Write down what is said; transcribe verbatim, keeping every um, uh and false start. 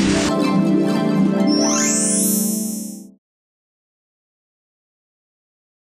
No.